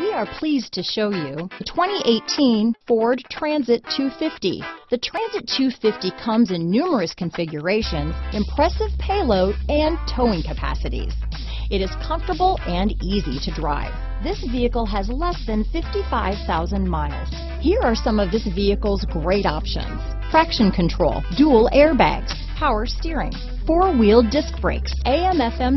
We are pleased to show you the 2018 Ford Transit 250. The Transit 250 comes in numerous configurations, impressive payload, and towing capacities. It is comfortable and easy to drive. This vehicle has less than 55,000 miles. Here are some of this vehicle's great options: traction control, dual airbags, power steering, four-wheel disc brakes, AM/FM